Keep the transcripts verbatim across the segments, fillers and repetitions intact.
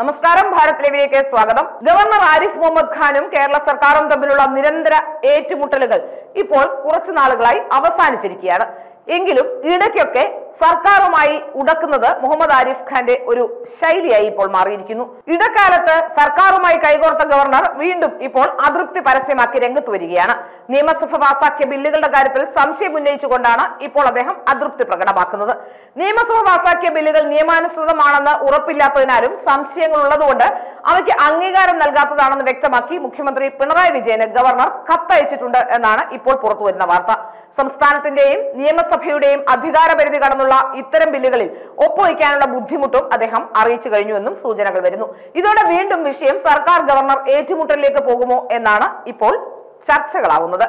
നമസ്കാരം ഭാരത് ലൈവിലേക്ക് സ്വാഗതം. ഗവർണർ ആരിഫ് മുഹമ്മദ് ഖാനും കേരള സർക്കാരും തമ്മിലുള്ള നിരന്തര ഏറ്റുമുട്ടലുകൾ ഇപ്പോൾ കുറച്ചു നാളുകളായി അവസാനിച്ചിരിക്കുകയാണ്. എങ്കിലും ഇടയ്ക്കൊക്കെ സർക്കാരുമായി ഉടക്കുന്നത് മുഹമ്മദ് ആരിഫ് ഖാന്റെ ഒരു ശൈലിയായി ഇപ്പോൾ മാറിയിരിക്കുന്നു. ഇടക്കാലത്ത് സർക്കാരുമായി കൈകോർത്ത ഗവർണർ വീണ്ടും ഇപ്പോൾ അതൃപ്തി പരസ്യമാക്കി രംഗത്ത് വരികയാണ്. നിയമസഭ പാസാക്കിയ ബില്ലുകളുടെ കാര്യത്തിൽ സംശയം ഉന്നയിച്ചുകൊണ്ടാണ് ഇപ്പോൾ അദ്ദേഹം അതൃപ്തി പ്രകടമാക്കുന്നത്. നിയമസഭ പാസാക്കിയ ബില്ലുകൾ നിയമാനുസൃതമാണെന്ന് ഉറപ്പില്ലാത്തതിനാലും സംശയങ്ങൾ ഉള്ളതുകൊണ്ട് അവയ്ക്ക് അംഗീകാരം നൽകാത്തതാണെന്ന് വ്യക്തമാക്കി മുഖ്യമന്ത്രി പിണറായി വിജയന് ഗവർണർ കത്തയച്ചിട്ടുണ്ട് എന്നാണ് ഇപ്പോൾ പുറത്തുവരുന്ന വാർത്ത. സംസ്ഥാനത്തിന്റെയും നിയമസഭയുടെയും അധികാരപരിധി കടന്നുള്ള ഇത്തരം ബില്ലുകളിൽ ഒപ്പുവയ്ക്കാനുള്ള ബുദ്ധിമുട്ടും അദ്ദേഹം അറിയിച്ചു കഴിഞ്ഞുവെന്നും സൂചനകൾ വരുന്നു. ഇതോടെ വീണ്ടും വിഷയം സർക്കാർ ഗവർണർ ഏറ്റുമുട്ടലിലേക്ക് പോകുമോ എന്നാണ് ഇപ്പോൾ ചർച്ചകളാവുന്നത്.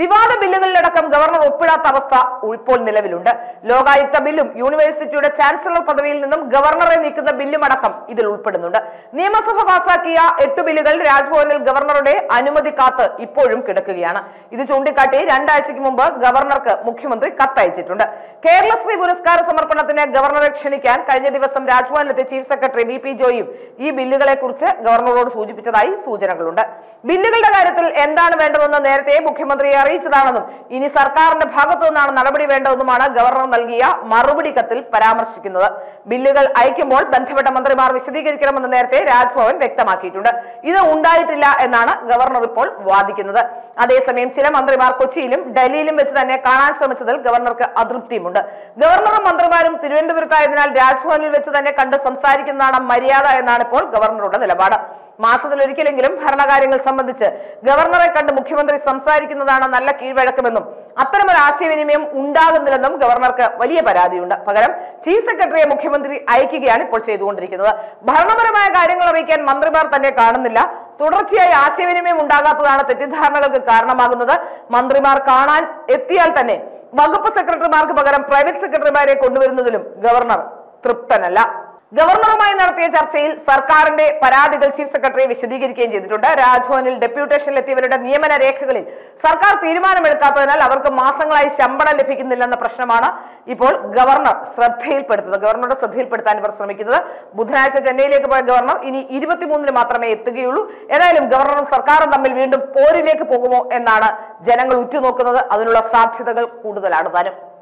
വിവാദ ബില്ലുകളിലടക്കം ഗവർണർ ഒപ്പിടാത്ത അവസ്ഥ ഇപ്പോൾ നിലവിലുണ്ട്. ലോകായുക്ത ബില്ലും യൂണിവേഴ്സിറ്റിയുടെ ചാൻസലർ പദവിയിൽ നിന്നും ഗവർണറെ നീക്കുന്ന ബില്ലുമടക്കം ഇതിൽ ഉൾപ്പെടുന്നുണ്ട്. നിയമസഭ പാസാക്കിയ എട്ട് ബില്ലുകൾ രാജ്ഭവനിൽ ഗവർണറുടെ അനുമതി കാത്ത് ഇപ്പോഴും കിടക്കുകയാണ്. ഇത് ചൂണ്ടിക്കാട്ടി രണ്ടാഴ്ചയ്ക്ക് മുമ്പ് ഗവർണർക്ക് മുഖ്യമന്ത്രി കത്തയച്ചിട്ടുണ്ട്. കേരളശ്രീ പുരസ്കാര സമർപ്പണത്തിന് ഗവർണറെ ക്ഷണിക്കാൻ കഴിഞ്ഞ ദിവസം രാജ്ഭവനിലെത്തിയ ചീഫ് സെക്രട്ടറി വി പി ജോയും ഈ ബില്ലുകളെ കുറിച്ച് ഗവർണറോട് സൂചിപ്പിച്ചതായി സൂചനകളുണ്ട്. ബില്ലുകളുടെ കാര്യത്തിൽ എന്താണ് വേണ്ടതെന്ന് നേരത്തെ മുഖ്യമന്ത്രിയെ അറിയിച്ചതാണെന്നും ഇനി സർക്കാരിന്റെ ഭാഗത്തു നിന്നാണ് നടപടി വേണ്ടതെന്നുമാണ് ഗവർണർ നൽകിയ മറുപടി കത്തിൽ പരാമർശിക്കുന്നത്. ബില്ലുകൾ അയക്കുമ്പോൾ ബന്ധപ്പെട്ട മന്ത്രിമാർ വിശദീകരിക്കണമെന്ന് നേരത്തെ രാജ്ഭവൻ വ്യക്തമാക്കിയിട്ടുണ്ട്. ഇത് ഉണ്ടായിട്ടില്ല എന്നാണ് ഗവർണർ ഇപ്പോൾ വാദിക്കുന്നത്. അതേസമയം ചില മന്ത്രിമാർ കൊച്ചിയിലും ഡൽഹിയിലും വെച്ച് തന്നെ കാണാൻ ശ്രമിച്ചതിൽ ഗവർണർക്ക് അതൃപ്തിയുമുണ്ട്. ഗവർണറും മന്ത്രിമാരും തിരുവനന്തപുരത്തായതിനാൽ രാജ്ഭവനിൽ വെച്ച് തന്നെ കണ്ട് സംസാരിക്കുന്നതാണ് മര്യാദ എന്നാണ് ഇപ്പോൾ ഗവർണറുടെ നിലപാട്. മാസത്തിലൊരിക്കലെങ്കിലും ഭരണകാര്യങ്ങൾ സംബന്ധിച്ച് ഗവർണറെ കണ്ട് മുഖ്യമന്ത്രി സംസാരിക്കുന്നതാണ് നല്ല കീഴ്വഴക്കമെന്നും അത്തരമൊരു ആശയവിനിമയം ഉണ്ടാകുന്നില്ലെന്നും ഗവർണർക്ക് വലിയ പരാതിയുണ്ട്. പകരം ചീഫ് സെക്രട്ടറിയെ മുഖ്യമന്ത്രി അയക്കുകയാണ് ഇപ്പോൾ ചെയ്തുകൊണ്ടിരിക്കുന്നത്. ഭരണപരമായ കാര്യങ്ങൾ അറിയിക്കാൻ മന്ത്രിമാർ തന്നെ കാണുന്നില്ല. തുടർച്ചയായി ആശയവിനിമയം ഉണ്ടാകാത്തതാണ് തെറ്റിദ്ധാരണകൾക്ക് കാരണമാകുന്നത്. മന്ത്രിമാർ കാണാൻ എത്തിയാൽ തന്നെ വകുപ്പ് സെക്രട്ടറിമാർക്ക് പകരം പ്രൈവറ്റ് സെക്രട്ടറിമാരെ കൊണ്ടുവരുന്നതിലും ഗവർണർ തൃപ്തനല്ല. ഗവർണറുമായി നടത്തിയ ചർച്ചയിൽ സർക്കാരിന്റെ പരാതികൾ ചീഫ് സെക്രട്ടറി വിശദീകരിക്കുകയും ചെയ്തിട്ടുണ്ട്. രാജ്ഭവനിൽ ഡെപ്യൂട്ടേഷനിലെത്തിയവരുടെ നിയമന രേഖകളിൽ സർക്കാർ തീരുമാനമെടുക്കാത്തതിനാൽ അവർക്ക് മാസങ്ങളായി ശമ്പളം ലഭിക്കുന്നില്ലെന്ന പ്രശ്നമാണ് ഇപ്പോൾ ഗവർണർ ശ്രദ്ധയിൽപ്പെടുത്തുന്നത് ഗവർണറുടെ ശ്രദ്ധയിൽപ്പെടുത്താൻ ഇവർ ശ്രമിക്കുന്നത്. ബുധനാഴ്ച ചെന്നൈയിലേക്ക് പോയ ഗവർണർ ഇനി ഇരുപത്തിമൂന്നിന് മാത്രമേ എത്തുകയുള്ളൂ. ഏതായാലും ഗവർണറും സർക്കാരും തമ്മിൽ വീണ്ടും പോരിലേക്ക് പോകുമോ എന്നാണ് ജനങ്ങൾ ഉറ്റുനോക്കുന്നത്. അതിനുള്ള സാധ്യതകൾ കൂടുതലാണ് താനും.